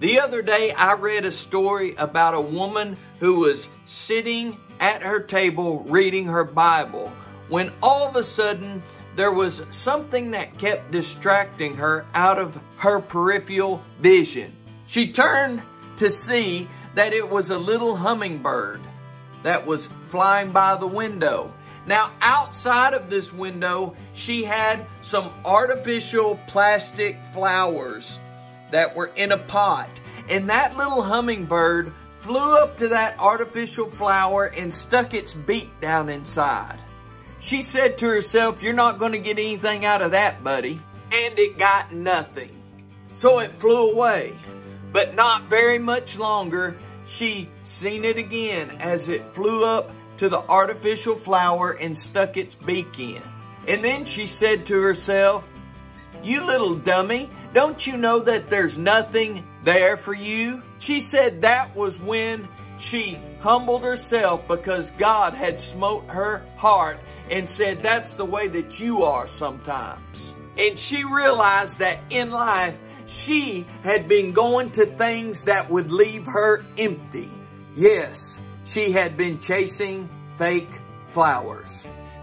The other day, I read a story about a woman who was sitting at her table reading her Bible when all of a sudden there was something that kept distracting her out of her peripheral vision. She turned to see that it was a little hummingbird that was flying by the window. Now, outside of this window, she had some artificial plastic flowers that were in a pot. And that little hummingbird flew up to that artificial flower and stuck its beak down inside. She said to herself, "You're not going to get anything out of that, buddy." And it got nothing. So it flew away. But not very much longer, she seen it again as it flew up to the artificial flower and stuck its beak in. And then she said to herself, "You little dummy, don't you know that there's nothing there for you?" She said that was when she humbled herself because God had smote her heart and said, "That's the way that you are sometimes." And she realized that in life, she had been going to things that would leave her empty. Yes, she had been chasing fake flowers.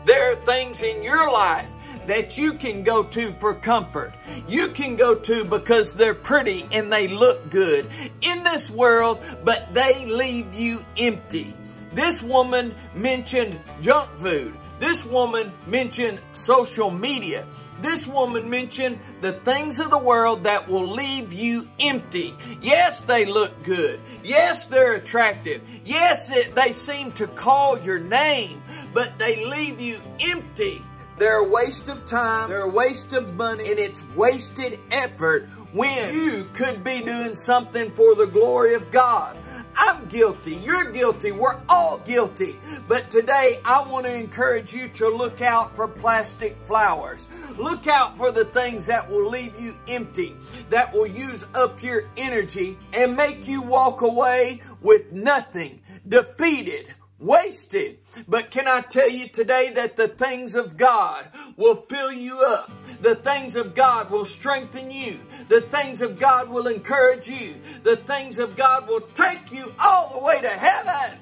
There are things in your life that you can go to for comfort. You can go to because they're pretty and they look good in this world, but they leave you empty. This woman mentioned junk food. This woman mentioned social media. This woman mentioned the things of the world that will leave you empty. Yes, they look good. Yes, they're attractive. Yes, they seem to call your name, but they leave you empty. They're a waste of time. They're a waste of money. And it's wasted effort when you could be doing something for the glory of God. I'm guilty. You're guilty. We're all guilty. But today, I want to encourage you to look out for plastic flowers. Look out for the things that will leave you empty, that will use up your energy and make you walk away with nothing, defeated, wasted. But can I tell you today that the things of God will fill you up. The things of God will strengthen you. The things of God will encourage you. The things of God will take you all the way to heaven.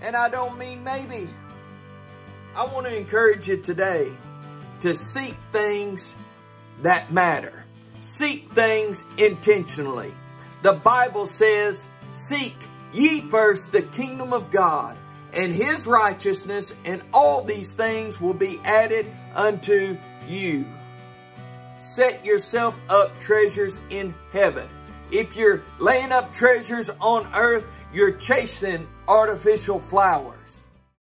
And I don't mean maybe. I want to encourage you today to seek things that matter. Seek things intentionally. The Bible says, "Seek ye first the kingdom of God and his righteousness, and all these things will be added unto you." Set yourself up treasures in heaven. If you're laying up treasures on earth, you're chasing artificial flowers.